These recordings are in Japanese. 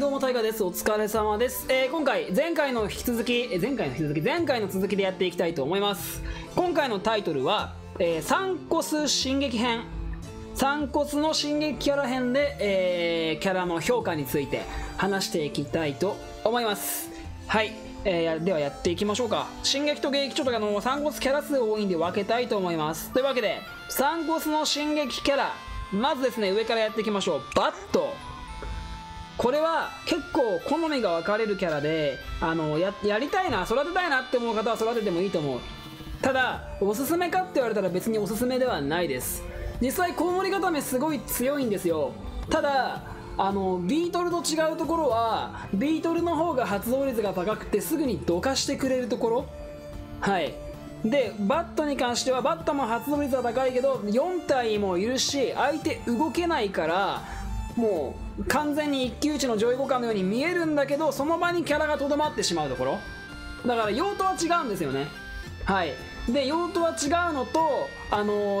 どうもタイガです。お疲れ様です。今回前回の続きでやっていきたいと思います。今回のタイトルは、サンコス進撃編。サンコスの進撃キャラ編で、キャラの評価について話していきたいと思います。はい、ではやっていきましょうか。進撃と迎撃、ちょっとサンコスキャラ数多いんで分けたいと思います。というわけでサンコスの進撃キャラ、まずですね、上からやっていきましょう。バット。これは結構好みが分かれるキャラで、やりたいな、育てたいなって思う方は育ててもいいと思う。ただおすすめかって言われたら別におすすめではないです。実際コウモリ固めすごい強いんですよ。ただビートルと違うところは、ビートルの方が発動率が高くてすぐにどかしてくれるところ。はいで、バットに関してはバットも発動率は高いけど4体もいるし、相手動けないからもう完全に一騎打ちの上位互換のように見えるんだけど、その場にキャラがとどまってしまうところだから、用途は違うんですよね。はいで、用途は違うのと、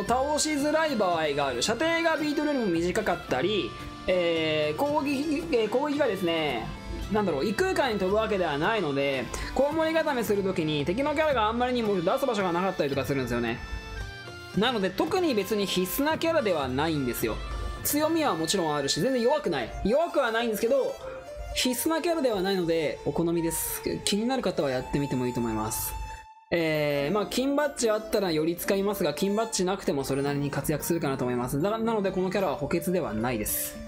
倒しづらい場合がある。射程がビートルよりも短かったり、攻撃がですね、異空間に飛ぶわけではないので、コウモリ固めするときに敵のキャラがあんまりにも出す場所がなかったりとかするんですよね。なので特に別に必須なキャラではないんですよ。強みはもちろんあるし、全然弱くはないんですけど、必須なキャラではないのでお好みです。気になる方はやってみてもいいと思います。まあ金バッジあったらより使いますが、金バッジなくてもそれなりに活躍するかなと思います。なのでこのキャラは補欠ではないです。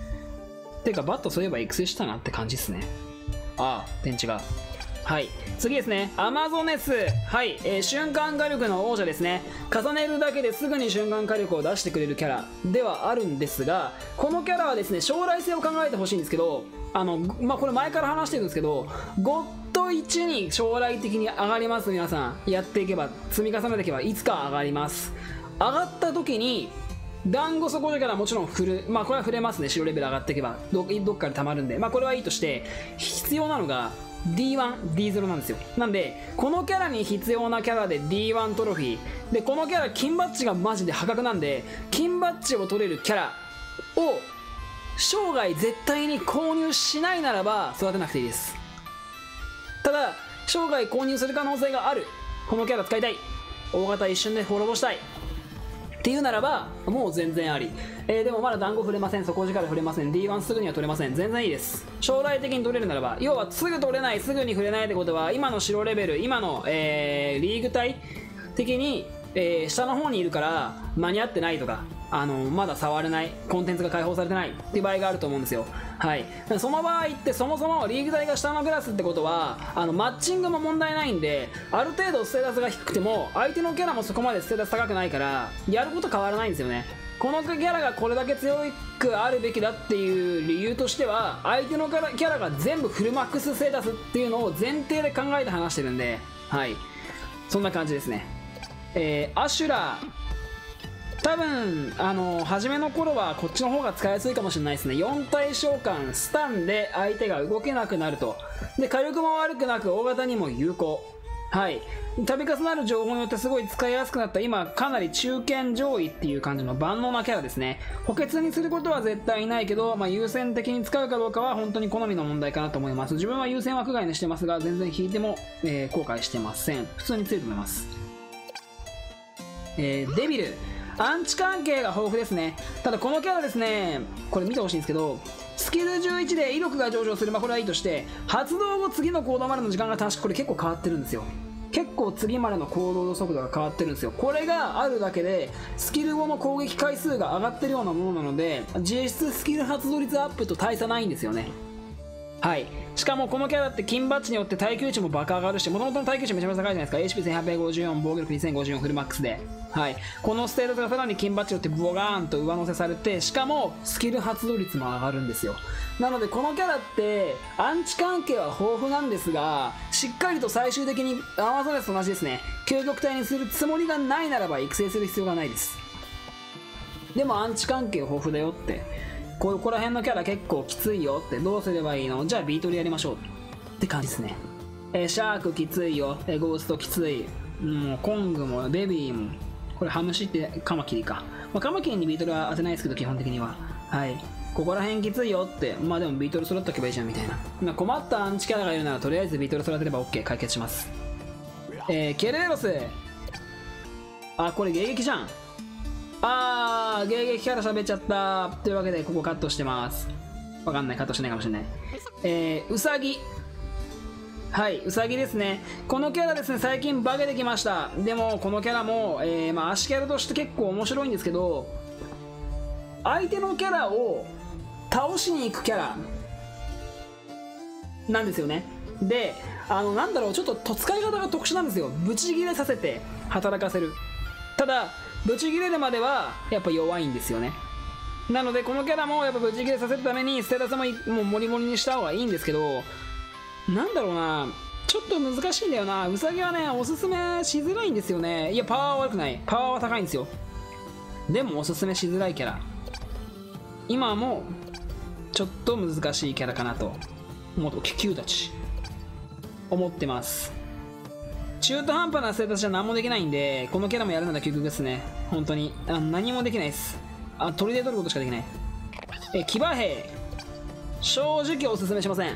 てかバットそういえば育成したなって感じですね。ああ電池が。はい次ですね、アマゾネス。はい、瞬間火力の王者ですね。重ねるだけですぐに瞬間火力を出してくれるキャラではあるんですが、このキャラはですね、将来性を考えてほしいんですけど、これ前から話してるんですけど、ゴッド1に将来的に上がります。皆さんやっていけば、積み重ねていけばいつか上がります。上がった時に団子底力もちろん振る、これは振れますね。白レベル上がっていけばどっかで溜まるんで、これはいいとして、必要なのがD1、D0 なんですよ。なんでこのキャラに必要なキャラで D1 トロフィーで、このキャラ金バッジがマジで破格なんで、金バッジを取れるキャラを生涯絶対に購入しないならば育てなくていいです。ただ生涯購入する可能性がある、このキャラ使いたい、大型一瞬で滅ぼしたいっていうならばもう全然あり、でもまだ団子触れません、底力触れません、 D1 すぐには取れません、全然いいです。将来的に取れるならば、要はすぐ取れない、すぐに触れないってことは、今の白レベル、今の、リーグ帯的に、下の方にいるから間に合ってないとか、まだ触れない、コンテンツが解放されてないっていう場合があると思うんですよ。はいその場合って、そもそもリーグ帯が下のクラスってことは、マッチングも問題ないんで、ある程度ステータスが低くても相手のキャラもそこまでステータス高くないから、やること変わらないんですよね。このキャラがこれだけ強くあるべきだっていう理由としては、相手のキャラが全部フルマックスステータスっていうのを前提で考えて話してるんで、はいそんな感じですね。アシュラー、多分初めの頃はこっちの方が使いやすいかもしれないですね。4体召喚スタンで相手が動けなくなると、で火力も悪くなく大型にも有効。はい度重なる情報によってすごい使いやすくなった、今かなり中堅上位っていう感じの万能なキャラですね。補欠にすることは絶対ないけど、優先的に使うかどうかは本当に好みの問題かなと思います。自分は優先枠外にしてますが、全然引いても、後悔してません。普通に強いと思います。デビル、アンチ関係が豊富ですね。ただこのキャラですね、これ見てほしいんですけど、スキル11で威力が上昇する、これはいいとして、発動後次の行動までの時間が確かこれ結構変わってるんですよ。結構次までの行動の速度が変わってるんですよ。これがあるだけでスキル後の攻撃回数が上がってるようなものなので、実質スキル発動率アップと大差ないんですよね。はいしかもこのキャラって金バッジによって耐久値も爆上がるし、もともとの耐久値めちゃめちゃ高いじゃないですか。 HP1854 防御力2054フルマックスで、このステータスがさらに金バッジによってボガーンと上乗せされて、しかもスキル発動率も上がるんですよ。なのでこのキャラってアンチ関係は豊富なんですが、しっかりと最終的にアマゾネスと同じですね、究極体にするつもりがないならば育成する必要がないです。でもアンチ関係豊富だよって、ここら辺のキャラ結構きついよって、どうすればいいの、じゃあビートルやりましょうって感じですね。シャークきついよ、ゴーストきつい、コングもベビーもこれハムシってカマキリか。まあ、カマキリにビートルは当てないですけど、基本的には。はい。ここら辺きついよって、まあでもビートル揃っとけばいいじゃんみたいな。まあ、困ったアンチキャラがいるなら、とりあえずビートル育てれば OK、解決します。ケレロス。あ、これ迎撃じゃん。あー、迎撃から喋っちゃった。というわけで、ここカットしてます。わかんない、カットしないかもしれない。ウサギ。はい、ウサギですね。このキャラですね、最近バグできました。でも、このキャラも、まあ、足キャラとして結構面白いんですけど、相手のキャラを倒しに行くキャラなんですよね。で、なんだろう、ちょっと使い方が特殊なんですよ。ブチギレさせて働かせる。ただ、ブチギレるまではやっぱ弱いんですよね。なので、このキャラもやっぱブチギレさせるために、ステータスもモリモリにした方がいいんですけど、なんだろうな、ちょっと難しいんだよな。ウサギはね、おすすめしづらいんですよね。いや、パワーは悪くない。パワーは高いんですよ。でも、おすすめしづらいキャラ。今も、ちょっと難しいキャラかなと。元気球たち。思ってます。中途半端なステータスじゃ何もできないんで、このキャラもやるなら究極ですね。本当に。何もできないです。あ、砦で取ることしかできない。騎馬兵。正直おすすめしません。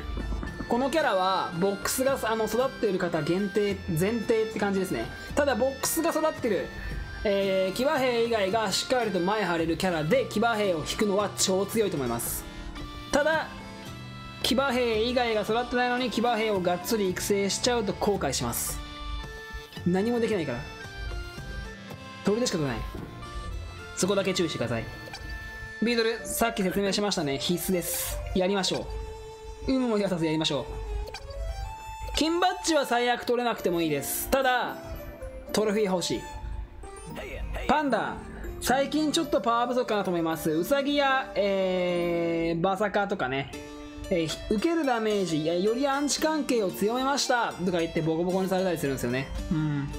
このキャラはボックスが育っている方限定前提って感じですね。ただボックスが育ってる、騎馬兵以外がしっかりと前張れるキャラで騎馬兵を引くのは超強いと思います。ただ騎馬兵以外が育ってないのに騎馬兵をがっつり育成しちゃうと後悔します。何もできないから、鳥でしか取れない。そこだけ注意してください。ビートル、さっき説明しましたね、必須です。やりましょう。有無も言わさずやりましょう。金バッジは最悪取れなくてもいいです。ただトロフィー欲しい。パンダ、最近ちょっとパワー不足かなと思います。ウサギや、バサカとかね、受けるダメージよりアンチ関係を強めましたとか言ってボコボコにされたりするんですよね。うん、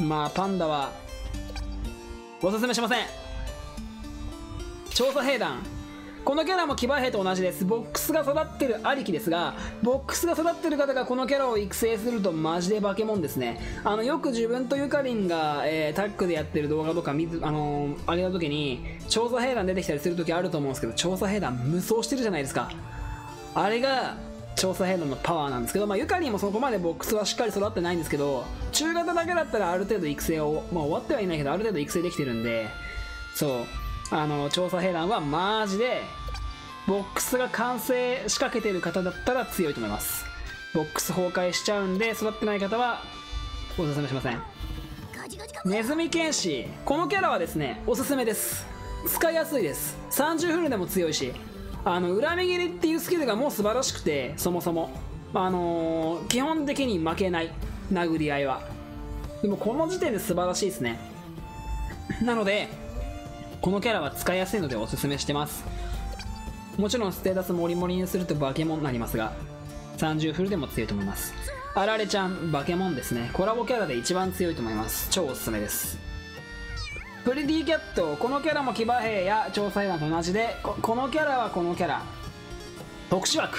まあパンダはおすすめしません。調査兵団、このキャラも騎馬兵と同じです。ボックスが育ってるありきですが、ボックスが育ってる方がこのキャラを育成するとマジで化け物ですね。よく自分とゆかりんが、タッグでやってる動画とか上げた時に調査兵団出てきたりする時あると思うんですけど、調査兵団無双してるじゃないですか。あれが調査兵団のパワーなんですけど、まあ、ゆかりんもそこまでボックスはしっかり育ってないんですけど、中型だけだったらある程度育成を、まあ、終わってはいないけどある程度育成できてるんで、そう。調査兵団はマジでボックスが完成仕掛けてる方だったら強いと思います。ボックス崩壊しちゃうんで育ってない方はおすすめしません。ネズミ剣士、このキャラはですねおすすめです。使いやすいです。30フルでも強いし、裏右切りっていうスキルがもう素晴らしくて、そもそも基本的に負けない殴り合いはでもこの時点で素晴らしいですね。なのでこのキャラは使いやすいのでおすすめしてます。もちろんステータスモリモリにすると化け物になりますが、30フルでも強いと思います。あられちゃん、化け物ですね。コラボキャラで一番強いと思います。超おすすめです。プリティキャット、このキャラも騎馬兵や調査兵団と同じで、このキャラはこのキャラ特殊枠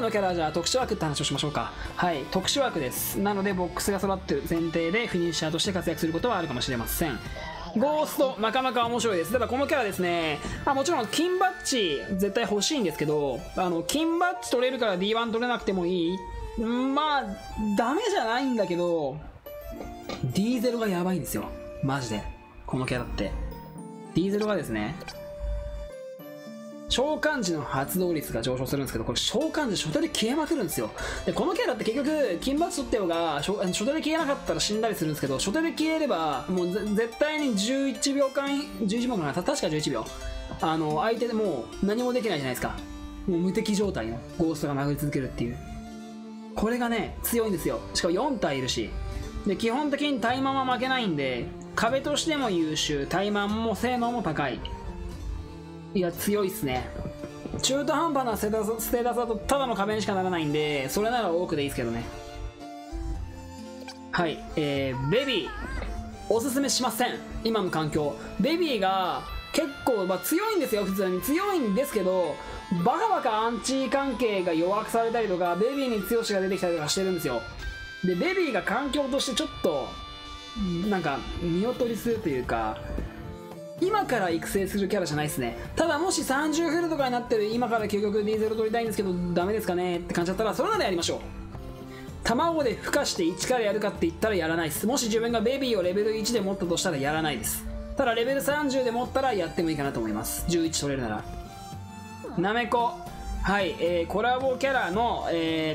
のキャラ、じゃあ特殊枠って話をしましょうか。はい、特殊枠です。なのでボックスが育ってる前提でフィニッシャーとして活躍することはあるかもしれません。ゴースト、なかなか面白いです。ただこのキャラですね、もちろん金バッジ絶対欲しいんですけど、金バッジ取れるから D1 取れなくてもいい、まあダメじゃないんだけど D0 がやばいんですよマジで。このキャラって D0 がですね、召喚時の発動率が上昇するんですけど、これ召喚時初手で消えまくるんですよ。でこのキャラって結局金バッジ取ってよが初手で消えなかったら死んだりするんですけど、初手で消えればもう絶対に11秒かな、確か11秒相手でもう何もできないじゃないですか。もう無敵状態のゴーストが殴り続けるっていう、これがね強いんですよ。しかも4体いるし、で基本的にタイマンは負けないんで、壁としても優秀、タイマンも性能も高い。いや強いっすね。中途半端なステータスだとただの壁にしかならないんで、それなら多くでいいですけどね。はい、ベビーおすすめしません。今の環境ベビーが結構、まあ、強いんですよ。普通に強いんですけど、バカバカアンチ関係が弱くされたりとか、ベビーに強しが出てきたりとかしてるんですよ。でベビーが環境としてちょっとなんか見劣りするというか、今から育成するキャラじゃないですね。ただもし30フルとかになってる今から究極 D0 取りたいんですけどダメですかねって感じだったら、それならやりましょう。卵で孵化して1からやるかって言ったらやらないです。もし自分がベビーをレベル1で持ったとしたらやらないです。ただレベル30で持ったらやってもいいかなと思います。11取れるなら。なめこ、はい、コラボキャラの、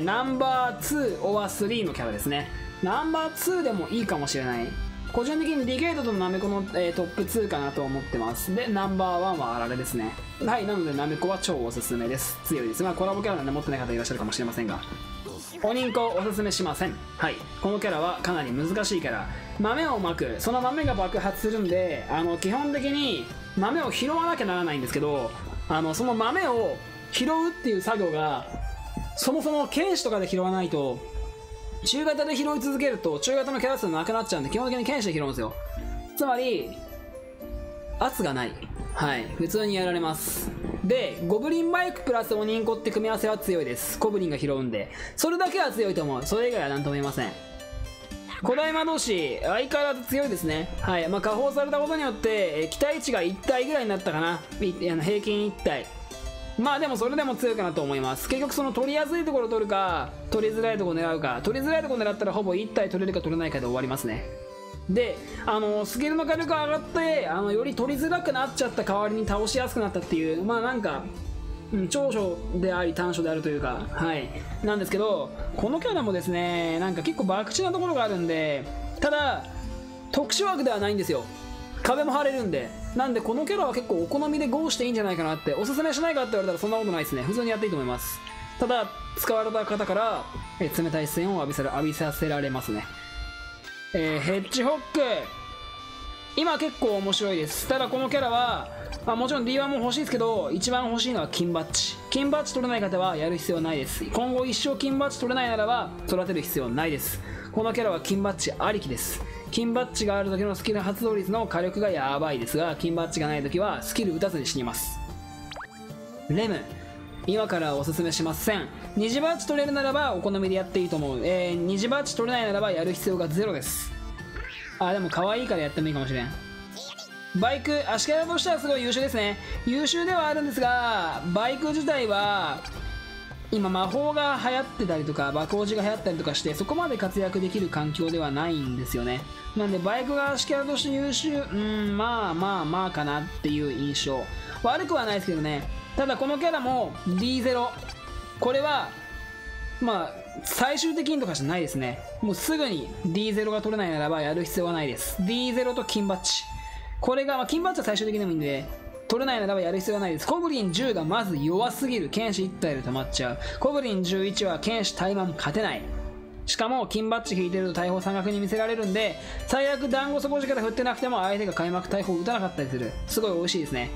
ナンバー2 or 3のキャラですね。ナンバー2でもいいかもしれない。個人的にディケイドとナメコの、トップ2かなと思ってます。でナンバー1はあられですね。はい、なのでナメコは超おすすめです。強いです。まあコラボキャラなんで持ってない方いらっしゃるかもしれませんが、オニンコおすすめしません。はい、このキャラはかなり難しいキャラ。豆をまく、その豆が爆発するんで、基本的に豆を拾わなきゃならないんですけど、その豆を拾うっていう作業がそもそも剣士とかで拾わないと、中型で拾い続けると中型のキャラ数なくなっちゃうんで、基本的に剣士で拾うんですよ。つまり圧がない。はい、普通にやられます。でゴブリンマイクプラスオニンコって組み合わせは強いです。ゴブリンが拾うんで、それだけは強いと思う。それ以外は何とも言いません。古代魔導士相変わらず強いですね。はい、まあ下放されたことによって期待値が1体ぐらいになったかな。平均1体。まあでもそれでも強いかなと思います。結局その取りやすいところを取るか、取りづらいところを狙うか。取りづらいところを狙ったらほぼ1体取れるか取れないかで終わりますね。でスキルの火力が上がってより取りづらくなっちゃった代わりに倒しやすくなったっていう、まあなんか、長所であり短所であるというか、はい、なんですけど、このキャラもですね、なんか結構博打なところがあるんで、ただ特殊枠ではないんですよ。壁も張れるんで、なんでこのキャラは結構お好みで GO していいんじゃないかなって。おすすめしないかって言われたらそんなことないですね。普通にやっていいと思います。ただ使われた方から冷たい視線を浴びさせられますね。ヘッジホック今結構面白いです。ただこのキャラは、まあ、もちろん D1 も欲しいですけど、一番欲しいのは金バッジ。金バッジ取れない方はやる必要ないです。今後一生金バッジ取れないならば育てる必要ないです。このキャラは金バッジありきです。金バッジがある時のスキル発動率の火力がやばいですが、金バッジがない時はスキル打たずに死にます。レム今からおすすめしません。虹バッジ取れるならばお好みでやっていいと思う。虹バッジ取れないならばやる必要がゼロです。あ、でも可愛いからやってもいいかもしれん。バイク足利としてはすごい優秀ですね。優秀ではあるんですが、バイク自体は今魔法が流行ってたりとか爆落ちが流行ったりとかして、そこまで活躍できる環境ではないんですよね。なんでバイクが足利として優秀、まあかなっていう印象。悪くはないですけどね。ただこのキャラも D0、 これはまあ最終的にとかじゃないですね。もうすぐに D0 が取れないならばやる必要はないです。 D0 と金バッジ、これが、まあ、金バッジは最終的でもいいんで取れないならばやる必要はないです。コブリン10がまず弱すぎる。剣士1体で止まっちゃう。コブリン11は剣士対魔も勝てない。しかも金バッジ引いてると大砲山岳に見せられるんで、最悪団子底力振ってなくても相手が開幕大砲打たなかったりする。すごい美味しいですね。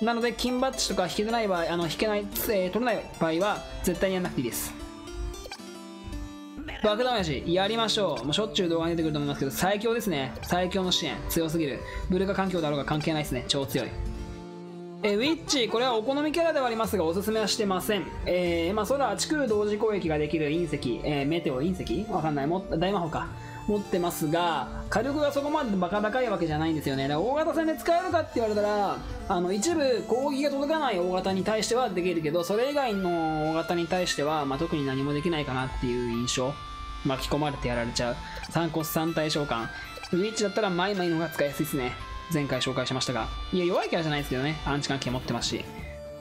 なので金バッジとか引けない場合、取れない場合は絶対にやんなくていいです。爆弾飯やりましょう。もうしょっちゅう動画に出てくると思いますけど、最強ですね。最強の支援強すぎる。ブルカ環境だろうが関係ないですね。超強い。ウィッチ、これはお好みキャラではありますがおすすめはしてません。まあ空地空同時攻撃ができる隕石、メテオ隕石わかんない、大魔法か持ってますが、火力がそこまでバカ高いわけじゃないんですよね。だから大型戦で使えるかって言われたら、一部攻撃が届かない大型に対してはできるけど、それ以外の大型に対しては、まあ、特に何もできないかなっていう印象。巻き込まれてやられちゃう。3コス3体召喚。ウィッチだったらマイマイの方が使いやすいですね。前回紹介しましたが、いや弱いキャラじゃないですけどね。アンチ関係持ってますし、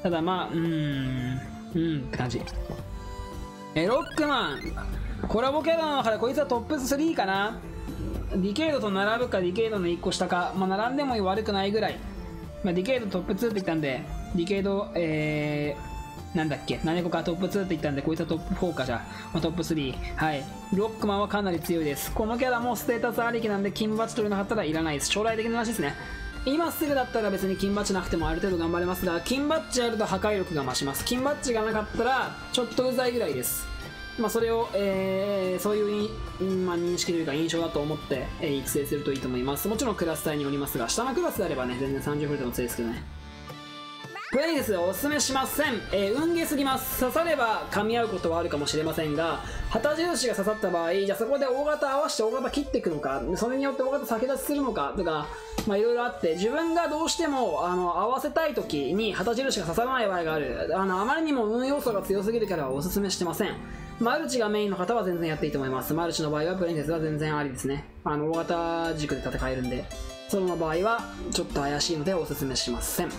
ただまあって感じ。ロックマンコラボキャラの中でこいつはトップ3かな。ディケイドと並ぶかディケイドの1個下か、まあ、並んでも悪くないぐらい、まあ、ディケイドトップ2って言ったんで、ディケイドなんだっけ、ナメコかトップ2って言ったんで、こいつはトップ4かじゃあ、まあ、トップ3。はい、ロックマンはかなり強いです。このキャラもステータスありきなんで、金バッジ取れなかったらいらないです。将来的な話ですね。今すぐだったら別に金バッジなくてもある程度頑張れますが、金バッジあると破壊力が増します。金バッジがなかったらちょっとうざいぐらいです。まあそれを、そういう、まあ、認識というか印象だと思って、育成するといいと思います。もちろんクラス帯におりますが、下のクラスであればね、全然30フルでも強いですけどね。これにですね、おすすめしません。運ゲーすぎます。刺されば噛み合うことはあるかもしれませんが、旗印が刺さった場合、じゃあそこで大型合わせて大型切っていくのか、それによって大型先立ちするのかとか、まあいろいろあって、自分がどうしても合わせたい時に旗印が刺さらない場合がある。あまりにも運要素が強すぎるからおすすめしてません。マルチがメインの方は全然やっていいと思います。マルチの場合はプリンセスは全然ありですね。大型軸で戦えるんで、ソロの場合はちょっと怪しいのでおすすめしません。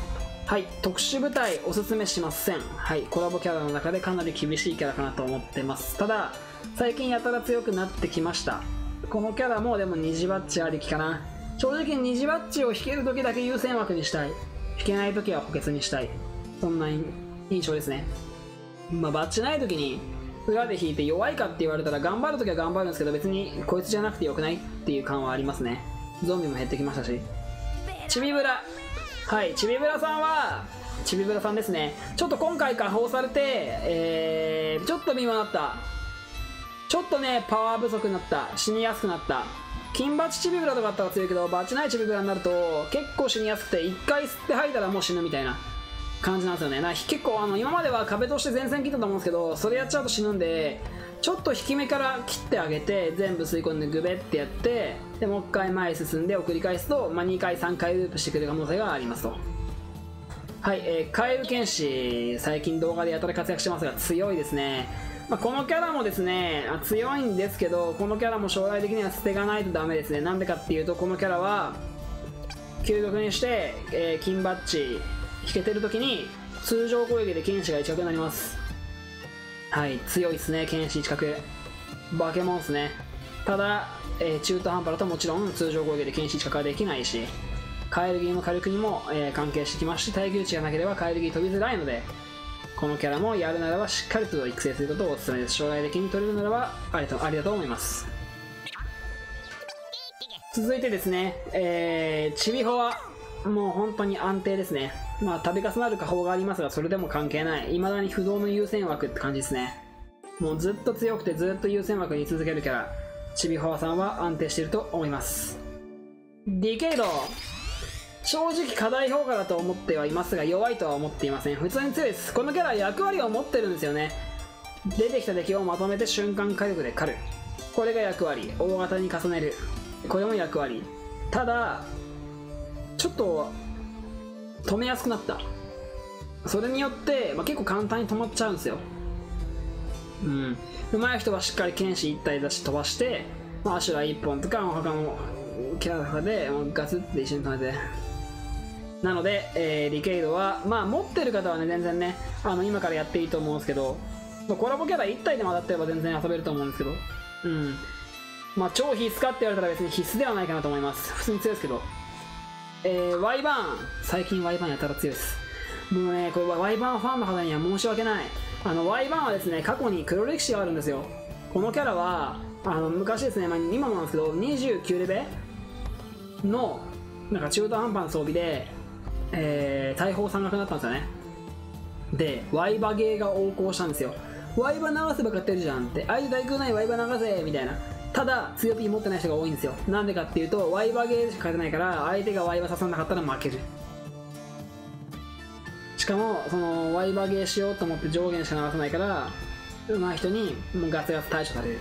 はい、特殊部隊おすすめしません。はい、コラボキャラの中でかなり厳しいキャラかなと思ってます。ただ、最近やたら強くなってきました。このキャラもでも虹バッジありきかな。正直虹バッジを引ける時だけ優先枠にしたい。引けない時は補欠にしたい。そんな印象ですね。まあバッジない時に裏で引いて弱いかって言われたら、頑張るときは頑張るんですけど、別にこいつじゃなくてよくないっていう感はありますね。ゾンビも減ってきましたし。チビブラ、はい、チビブラさんですね。ちょっと今回解放されて、ちょっと微妙だった。ちょっとね、パワー不足になった。死にやすくなった。金バチチビブラとかあったら強いけど、バチないチビブラになると結構死にやすくて、1回吸って吐いたらもう死ぬみたいな感じなんですよね。結構今までは壁として前線切ったと思うんですけど、それやっちゃうと死ぬんで、ちょっと引き目から切ってあげて、全部吸い込んでグベってやって、でもう一回前進んでを繰り返すと、まあ、2回3回ループしてくる可能性がありますと。はい、カエル剣士、最近動画でやたら活躍してますが強いですね。このキャラもですね、強いんですけど、このキャラも将来的には捨てがないとダメですね。なんでかっていうと、このキャラは究極にして、金バッジ引けてる時に通常攻撃で剣士が一角になります。はい、強いですね。剣士一角バケモンですね。ただ、中途半端だともちろん通常攻撃で剣士一角はできないし、カエルギーの火力にも、関係してきますし、耐久値がなければカエルギー飛びづらいので、このキャラもやるならばしっかりと育成することをお勧めです。将来的に取れるならばありだと思います。続いてですね、チビホはもう本当に安定ですね。まあ度重なる下方がありますが、それでも関係ない。いまだに不動の優先枠って感じですね。もうずっと強くてずっと優先枠に続けるキャラ、チビホワさんは安定していると思います。ディケイド、正直過大評価だと思ってはいますが、弱いとは思っていません。普通に強いです。このキャラ役割を持ってるんですよね。出てきた敵をまとめて瞬間火力で狩る、これが役割。大型に重ねる、これも役割。ただちょっと止めやすくなった。それによって、結構簡単に止まっちゃうんですよ。うん。上手い人はしっかり剣士1体出し飛ばして、アシュラ1本とか他のキャラとかでガツって一緒に止めて。なので、ディケイドは、持ってる方はね、全然ね、今からやっていいと思うんですけど、コラボキャラ1体でも当たってれば全然遊べると思うんですけど、うん。超必須かって言われたら別に必須ではないかなと思います。普通に強いですけど。ワイバーン、最近ワイバーンやたら強いです。もうね、これはワイバーンファンの方には申し訳ない。ワイバーンはですね、過去に黒歴史があるんですよ。このキャラは昔ですね、今もなんですけど、29レベのなんか中途半端な装備で、大砲山岳だったんですよね。でワイバゲーが横行したんですよ。ワイバ流せば勝てるじゃんって、相手対空ないワイバ流せみたいな。ただ強 P 持ってない人が多いんですよ。なんでかっていうと、ワイバーゲーしか勝てないから、相手がワイバー刺さなかったら負ける。しかもそのワイバーゲーしようと思って上限しか流さないから、上手い人にガツガツ対処される。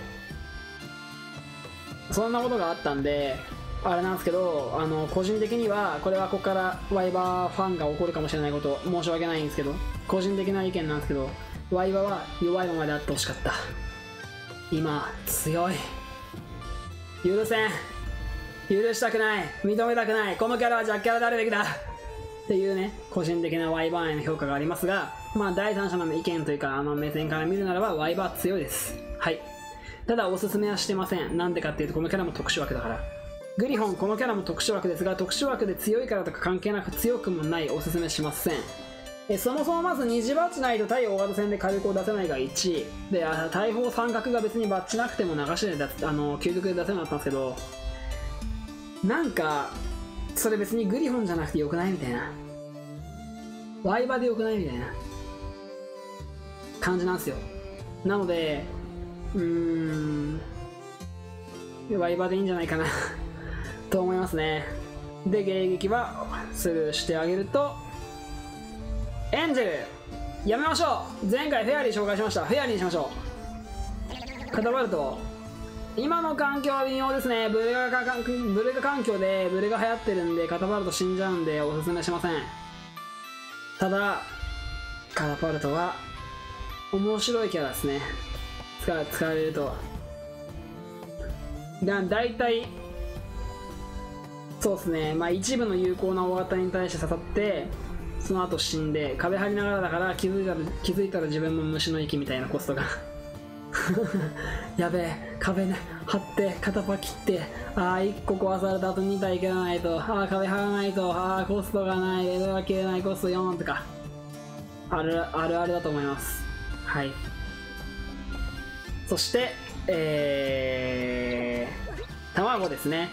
そんなことがあったんであれなんですけど、個人的にはこれはここからワイバーファンが怒るかもしれないこと、申し訳ないんですけど、個人的な意見なんですけど、ワイバーは弱いままであってほしかった。今強い、許せん、許したくない、認めたくない、このキャラは弱キャラであるべきだっていうね、個人的なワイバーへの評価がありますが、第三者の意見というか目線から見るならばワイバー強いです。はい、ただおすすめはしてません。なんでかっていうと、このキャラも特殊枠だから。グリフォン、このキャラも特殊枠ですが、特殊枠で強いからとか関係なく強くもない、おすすめしません。そもそもまず虹バッチないと対大型戦で火力を出せないが1で、大砲三角が別にバッチなくても流しで究極で出せなかったんですけど、なんかそれ別にグリフォンじゃなくてよくないみたいな、ワイバーでよくないみたいな感じなんですよ。なのでワイバーでいいんじゃないかなと思いますね。で、迎撃はスルーしてあげるとエンゼルやめましょう。前回フェアリー紹介しました。フェアリーにしましょう。カタパルト、今の環境は微妙ですね。ブレガ環境でブレが流行ってるんで、カタパルト死んじゃうんでおすすめしません。ただカタパルトは面白いキャラですね。使われるとだいたいそうですね、まあ一部の有効な大型に対して刺さってその後死んで壁張りながらだから、気づいたら自分も虫の息みたいなコストがやべえ、壁張って片パ切って、ああ1個壊された後2体蹴らないと、ああ壁張らないと、ああコストがない、レベルが切れない、コスト4とかあるだと思います。はい。そして卵ですね。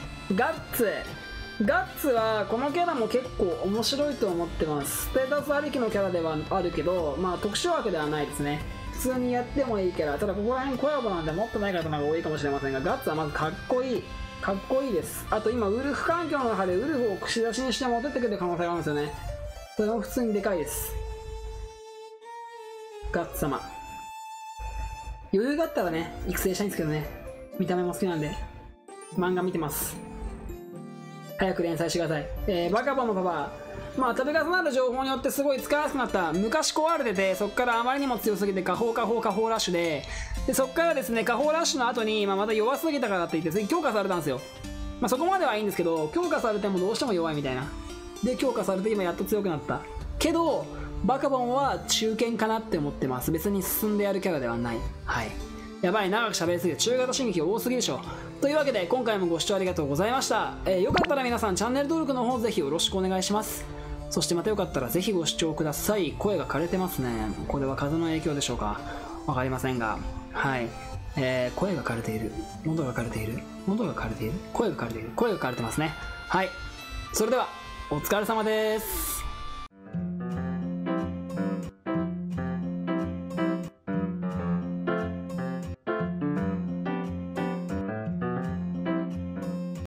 ガッツはこのキャラも結構面白いと思ってます。ステータスありきのキャラではあるけど、まあ特殊枠ではないですね。普通にやってもいいキャラ。ただここら辺コラボなんてもっとない方が多いかもしれませんが、ガッツはまずかっこいいです。あと今ウルフ環境の中でウルフを串出しにして持ってってくれる可能性があるんですよね。それも普通にでかいです。ガッツ様余裕があったらね育成したいんですけどね、見た目も好きなんで漫画見てます。早く連載してください。バカボンのパパ、まあ度重なる情報によってすごい使いやすくなった。昔壊れてて、そこからあまりにも強すぎて下方ラッシュ でそこからですね、下方ラッシュの後に、まあ、また弱すぎたからって言って次強化されたんですよ。まあそこまではいいんですけど、強化されてもどうしても弱いみたいなで、強化されて今やっと強くなったけど、バカボンは中堅かなって思ってます。別に進んでやるキャラではない。はい、やばい、長く喋りすぎて中型進撃多すぎでしょ。というわけで今回もご視聴ありがとうございました。よかったら皆さんチャンネル登録の方ぜひよろしくお願いします。そしてまたよかったらぜひご視聴ください。声が枯れてますね。これは風の影響でしょうか。わかりませんが。はい。声が枯れている。喉が枯れている。喉が枯れている。声が枯れている。声が枯れてますね。はい。それではお疲れ様です。